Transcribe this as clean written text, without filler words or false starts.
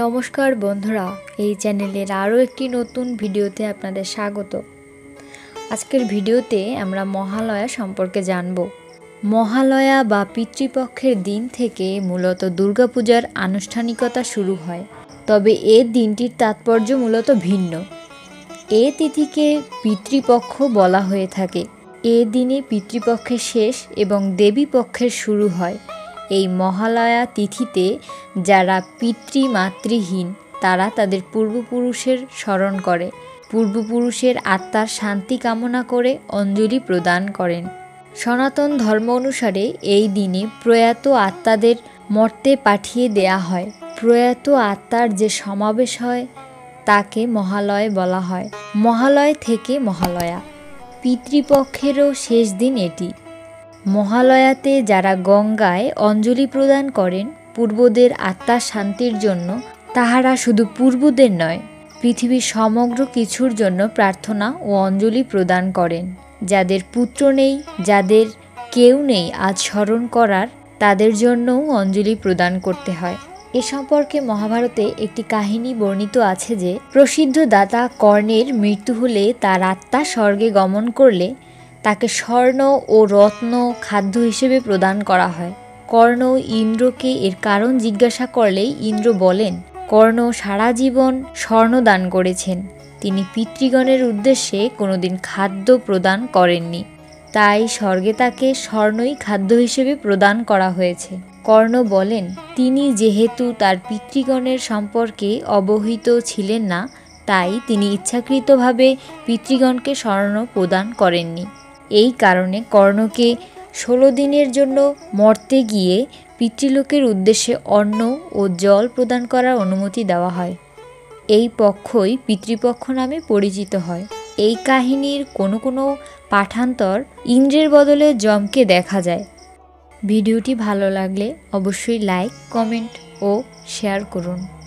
নমস্কার বন্ধুরা, এই চ্যানেলের আরও একটি নতুন ভিডিওতে আপনাদের স্বাগত। আজকের ভিডিওতে আমরা মহালয়া সম্পর্কে জানব। মহালয়া বা পিতৃপক্ষের দিন থেকে মূলত দুর্গাপূজার আনুষ্ঠানিকতা শুরু হয়, তবে এ দিনটির তাৎপর্য মূলত ভিন্ন। এ তিথিকে পিতৃপক্ষ বলা হয়ে থাকে। এ দিনে পিতৃপক্ষের শেষ এবং দেবী পক্ষের শুরু হয়। এই মহালয়া তিথিতে যারা পিতৃমাতৃহীন তারা তাদের পূর্বপুরুষের স্মরণ করে, পূর্বপুরুষের আত্মার শান্তি কামনা করে অঞ্জলি প্রদান করেন। সনাতন ধর্ম অনুসারে এই দিনে প্রয়াত আত্মাদের মর্তে পাঠিয়ে দেয়া হয়। প্রয়াত আত্মার যে সমাবেশ হয় তাকে মহালয় বলা হয়। মহালয় থেকে মহালয়া, পিতৃপক্ষেরও শেষ দিন এটি। মহালয়াতে যারা গঙ্গায় অঞ্জলি প্রদান করেন পূর্বদের আত্মার শান্তির জন্য, তাহারা শুধু পূর্বদের নয়, পৃথিবীর সমগ্র কিছুর জন্য প্রার্থনা ও অঞ্জলি প্রদান করেন। যাদের পুত্র নেই, যাদের কেউ নেই আজ স্মরণ করার, তাদের জন্যও অঞ্জলি প্রদান করতে হয়। এ সম্পর্কে মহাভারতে একটি কাহিনী বর্ণিত আছে যে প্রসিদ্ধ দাতা কর্ণের মৃত্যু হলে তার আত্মা স্বর্গে গমন করলে তাকে স্বর্ণ ও রত্ন খাদ্য হিসেবে প্রদান করা হয়। কর্ণ ইন্দ্রকে এর কারণ জিজ্ঞাসা করলেই ইন্দ্র বলেন, কর্ণ সারা জীবন স্বর্ণ দান করেছেন, তিনি পিতৃগণের উদ্দেশ্যে কোনোদিন খাদ্য প্রদান করেননি, তাই স্বর্গে তাকে স্বর্ণই খাদ্য হিসেবে প্রদান করা হয়েছে। কর্ণ বলেন, তিনি যেহেতু তার পিতৃগণের সম্পর্কে অবহিত ছিলেন না, তাই তিনি ইচ্ছাকৃতভাবে পিতৃগণকে স্বর্ণ প্রদান করেননি। এই কারণে কর্ণকে 16 দিনের জন্য মর্তে গিয়ে পিতৃলোকের উদ্দেশ্যে অন্ন ও জল প্রদান করার অনুমতি দেওয়া হয়। এই পক্ষই পিতৃপক্ষ নামে পরিচিত হয়। এই কাহিনীর কোনো কোনো পাঠান্তর ইন্দ্রের বদলে যমকে দেখা যায়। ভিডিওটি ভালো লাগলে অবশ্যই লাইক, কমেন্ট ও শেয়ার করুন।